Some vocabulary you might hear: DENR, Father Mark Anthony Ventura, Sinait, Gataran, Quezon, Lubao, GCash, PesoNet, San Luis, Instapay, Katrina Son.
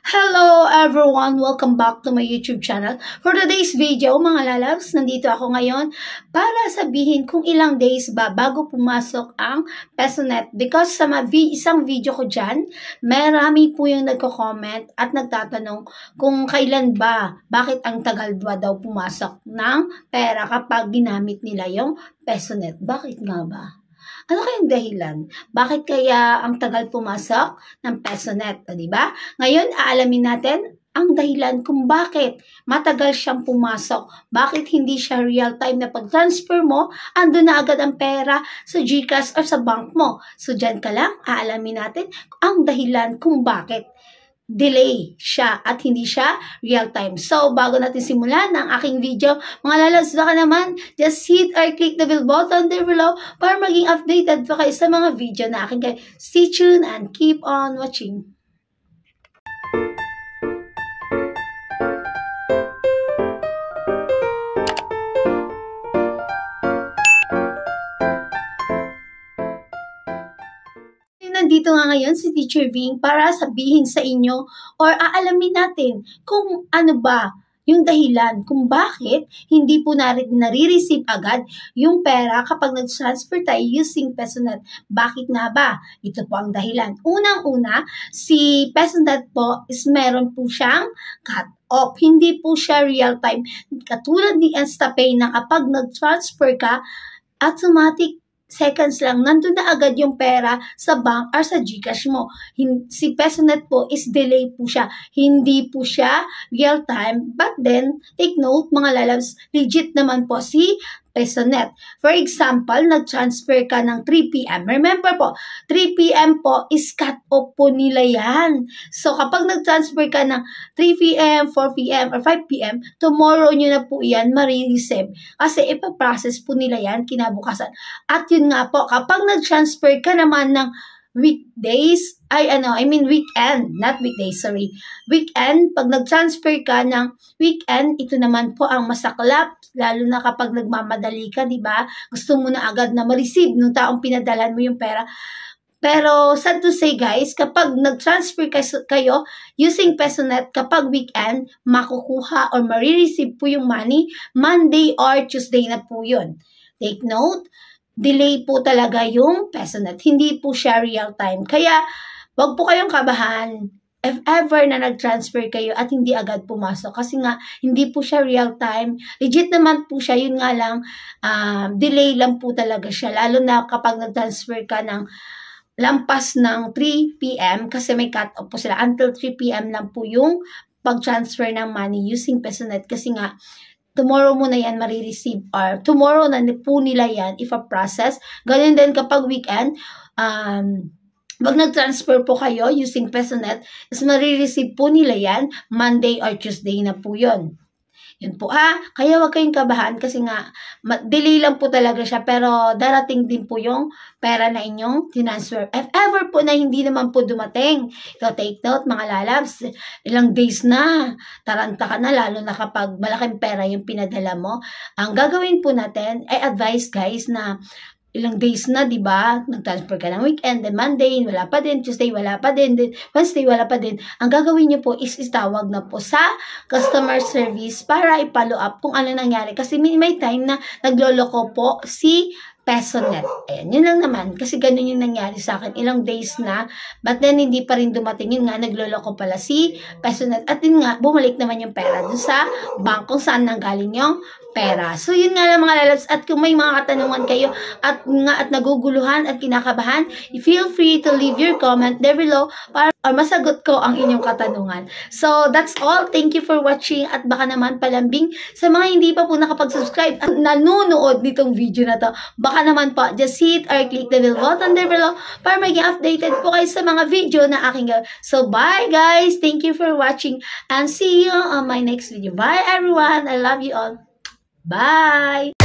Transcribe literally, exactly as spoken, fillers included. Hello everyone! Welcome back to my YouTube channel. For today's video, mga lalabs, nandito ako ngayon para sabihin kung ilang days ba bago pumasok ang PesoNet. Because sa isang video ko dyan, marami po yung nagko-comment at nagtatanong kung kailan ba, bakit ang tagal ba daw pumasok ng pera kapag ginamit nila yung PesoNet. Bakit nga ba? Ano kayang dahilan? Bakit kaya ang tagal pumasok ng PesoNet? O, diba? Ngayon, aalamin natin ang dahilan kung bakit matagal siyang pumasok. Bakit hindi siya real-time na pag-transfer mo, andun na agad ang pera sa GCash or sa bank mo. So, dyan ka lang, aalamin natin ang dahilan kung bakit delay siya at hindi siya real-time. So, bago natin simulan ang aking video, mga lalabs, baka naman, just hit or click the bell button there below para maging updated pa kayo sa mga video na aking kayo. Stay tuned and keep on watching. Dito nga ngayon si Teacher Ving para sabihin sa inyo or aalamin natin kung ano ba yung dahilan kung bakit hindi po nare-receive agad yung pera kapag nag-transfer tayo using PesoNet. Bakit nga ba? Ito po ang dahilan. Unang-una, si PesoNet po is meron po siyang cut off. Hindi po siya real-time. Katulad ni Instapay na kapag nag-transfer ka, automatic seconds lang, nandun na agad yung pera sa bank or sa GCash mo. Si PesoNet po is delay po siya. Hindi po siya real time. But then, take note mga lalabs, legit naman po si PesoNet. For example, nag-transfer ka ng three p m Remember po, three p m po is cut-off po nila yan. So, kapag nag-transfer ka ng three p m, four p m, or five p m, tomorrow nyo na po yan marireceive. Kasi ipaprocess po nila yan kinabukasan. At yun nga po, kapag nag-transfer ka naman ng weekdays, ay ano, I mean weekend, not weekdays, sorry. Weekend, pag nag-transfer ka ng weekend, ito naman po ang masaklap, lalo na kapag nagmamadali ka, diba? Gusto mo na agad na ma-receive nung taong pinadalan mo yung pera. Pero, sad to say guys, kapag nag-transfer kayo using PesoNet, kapag weekend, makukuha or marireceive po yung money, Monday or Tuesday na po yun. Take note, delay po talaga yung PesoNet. Hindi po siya real-time. Kaya, wag po kayong kabahan if ever na nag-transfer kayo at hindi agad pumasok. Kasi nga, hindi po siya real-time. Legit naman po siya. Yun nga lang, uh, delay lang po talaga siya. Lalo na kapag nag-transfer ka ng lampas ng three p m kasi may cut-off po sila. Until three p m lang po yung pag-transfer ng money using PesoNet. Kasi nga, tomorrow mo na yan marireceive or tomorrow na po nila yan if a process. Ganun din kapag weekend, um, pag nag-transfer po kayo using PesoNet, is marireceive po nila yan Monday or Tuesday na po yun. Yun po ha. Kaya wag kayong kabahan kasi nga, delay lang po talaga siya pero darating din po yung pera na inyong transfer. If ever po na hindi naman po dumating, ito take note mga lalabs, ilang days na, taranta ka na lalo na kapag malaking pera yung pinadala mo. Ang gagawin po natin, ay advice guys na ilang days na, diba? Nag-transfer ka ng weekend, then Monday, wala pa din, Tuesday, wala pa din, then Wednesday, wala pa din. Ang gagawin nyo po is istawag na po sa customer service para i-follow up kung ano nangyari. Kasi may, may time na nagloloko po si PesoNet. Ayan, yun lang naman. Kasi ganun yung nangyari sa akin. Ilang days na, but then hindi pa rin dumating. Yun nga, nagloloko pala si PesoNet. At yun nga, bumalik naman yung pera dun sa bank kung saan nanggaling yung pera. So, yun nga lang mga lalabs. At kung may mga katanungan kayo at nga at naguguluhan at kinakabahan, feel free to leave your comment there below para or masagot ko ang inyong katanungan. So, that's all. Thank you for watching at baka naman palambing sa mga hindi pa po nakapag-subscribe at nanunood nitong video na to. Baka naman po, just hit or click the bell button there below para maging updated po kayo sa mga video na aking gawin. So, bye guys! Thank you for watching and see you on my next video. Bye everyone! I love you all! Bye!